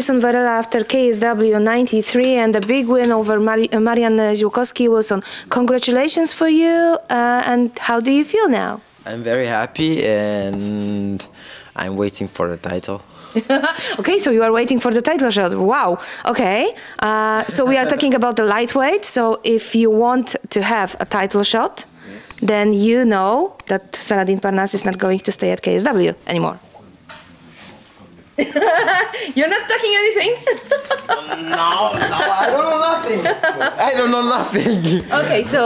Luison Varela after KSW 93 and a big win over Marian Ziółkowski-Wilson. Congratulations for you, and how do you feel now? I'm very happy and I'm waiting for the title. Okay, so you are waiting for the title shot. Wow. Okay, so we are talking about the lightweight. So if you want to have a title shot, yes, then you know that Saladin Parnas is not going to stay at KSW anymore. You're not talking anything? No, I don't know nothing. Okay, so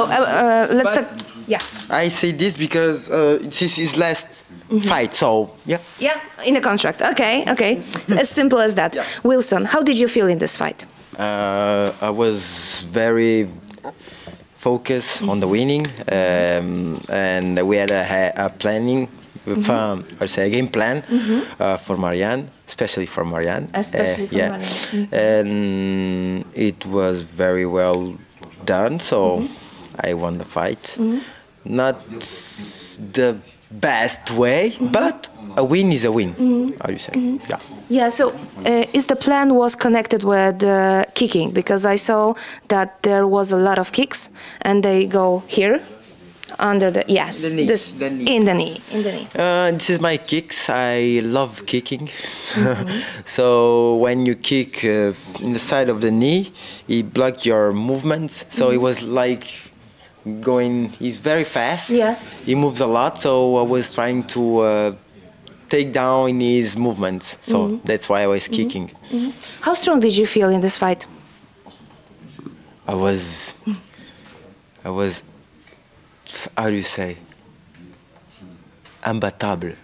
let's talk. Yeah. I say this because this is last fight, so yeah. Yeah, in the contract. Okay, okay. As simple as that. Yeah. Wilson, how did you feel in this fight? I was very focused on the winning, and we had a planning. I say a game plan for Marian, especially for Marian. And it was very well done, so I won the fight. Not the best way, but a win is a win. Are you saying? Yeah. Yeah. So, is the plan was connected with kicking, because I saw that there was a lot of kicks, and they go here. Under the knee. This is my kicks. I love kicking. So when you kick in the side of the knee, it blocks your movements. So it was like going. He's very fast. Yeah. He moves a lot. So I was trying to take down his movements. So that's why I was kicking. How strong did you feel in this fight? I was. How do you say? Imbattable.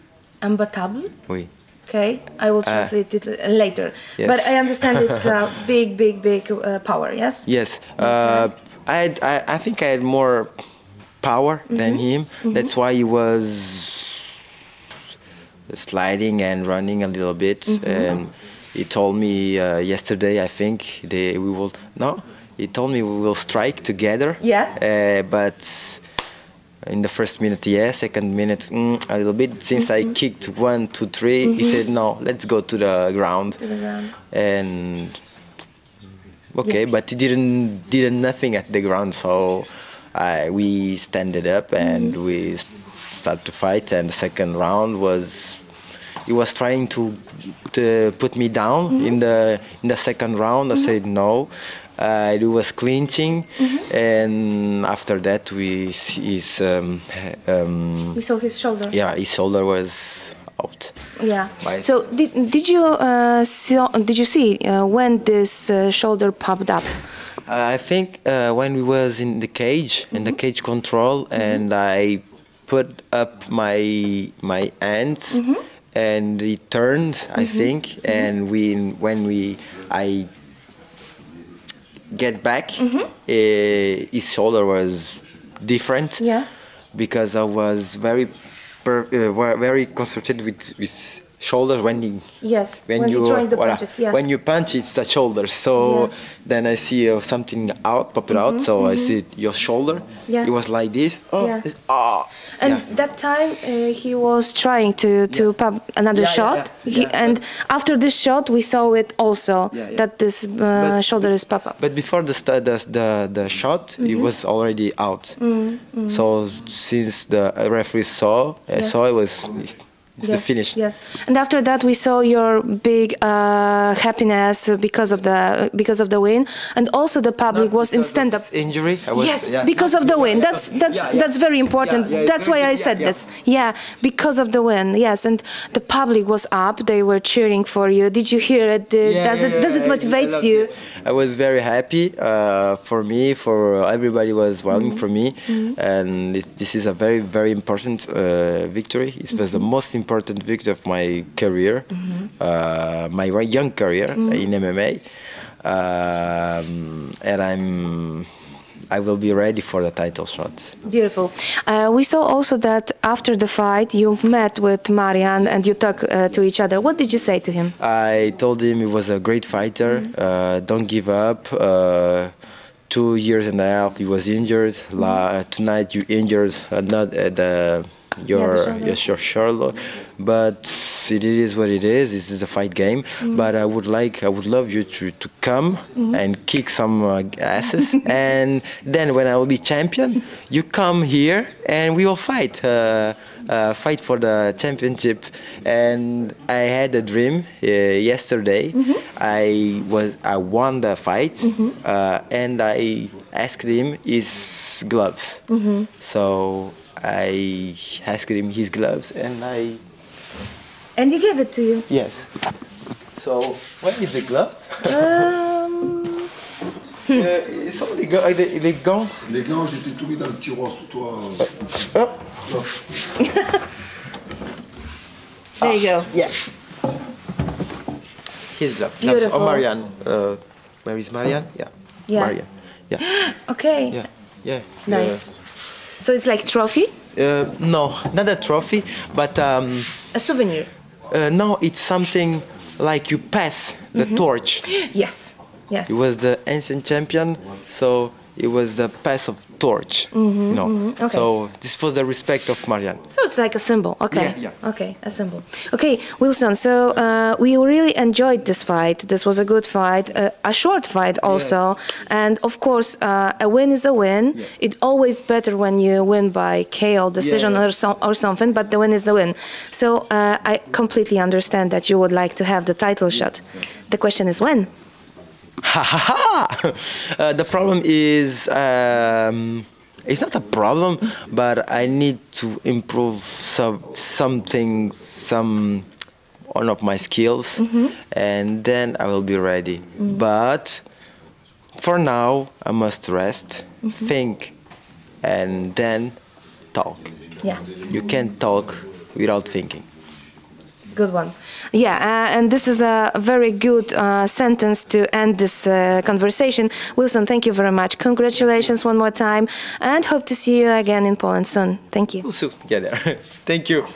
Imbattable? Oui. Okay, I will translate it later. Yes. But I understand it's a big, big, big power, yes? Yes. Okay. I think I had more power than him. That's why he was sliding and running a little bit. He told me yesterday, I think, he told me we will strike together. Yeah. But in the first minute, yes. Second minute, a little bit. Since I kicked 1, 2, 3, he said, no, let's go to the ground. To the ground. And okay, yeah. But he did nothing at the ground. So we standed up and we started to fight. And the second round was, he was trying to put me down in the second round. I said no. It was clinching, and after that, we saw his shoulder. Yeah, his shoulder was out. Yeah. Right. So did you see when this shoulder popped up? I think when we was in the cage, in the cage control, and I put up my hands, and it turned. I think, and when I get back, his shoulder was different. Yeah, because I was very concentrated with shoulders when he, yes, when you punch, it's the shoulder. So then I see something popping out. So I see your shoulder. Yeah, it was like this. Oh, yeah. And that time he was trying to pop another shot. Yeah. And after this shot, we saw it also that this shoulder is pop up. But before the shot, it was already out. So since the referee saw it was. It's the finish. Yes, and after that we saw your big happiness because of the win, and also the public was in stand-up. Injury. Because of the win. That's very important. That's why I said this. Yeah, because of the win. Yes, and the public was up. They were cheering for you. Did you hear it? Does it motivate you? I was very happy for me. For everybody was waiting for me, and this is a very, very important victory. It was the most important. Important victory of my career, my young career in MMA, and I will be ready for the title shot. Beautiful. We saw also that after the fight you've met with Marian and you talked to each other. What did you say to him? I told him he was a great fighter. Don't give up. 2.5 years he was injured. Tonight you injured your shoulder, but it is what it is. This is a fight game. Mm-hmm. But I would love you to come mm-hmm. and kick some asses. And then when I will be champion, you come here and we will fight. Fight for the championship. And I had a dream yesterday. Mm-hmm. I won the fight mm-hmm. And I asked him his gloves. Mm-hmm. So I asked him his gloves and I... And you gave it to you? Yes. So, what is the gloves? Ils sont les gants. Les gants, je t'ai tout mis dans le tiroir sous toi. Hop. There you go. Yeah. His glove. Beautiful. Oh, Marian. Where is Marian? Yeah. Yeah. Marian. Yeah. Okay. Yeah. Yeah. Nice. So it's like trophy? No, not a trophy, but a souvenir. No, it's something like you pass the mm-hmm. torch. Yes, yes. It was the ancient champion, so it was the pass of torch. Mm-hmm, no, mm-hmm. Okay. So this was the respect of Marian. So it's like a symbol. Okay, yeah, yeah. Okay, a symbol. Okay, Wilson. So we really enjoyed this fight. This was a good fight, a short fight also, yes. And of course a win is a win. Yeah. It's always better when you win by KO decision, yeah, yeah. Or something, but the win is the win. So I completely understand that you would like to have the title shot. The question is when. Ha ha ha! The problem is, it's not a problem, but I need to improve one of my skills, mm-hmm. and then I will be ready. Mm-hmm. But for now, I must rest, mm-hmm. think, and then talk. Yeah. You can't talk without thinking. Good one. Yeah, and this is a very good sentence to end this conversation. Wilson, thank you very much. Congratulations one more time and hope to see you again in Poland soon. Thank you. We'll soon get there. Thank you.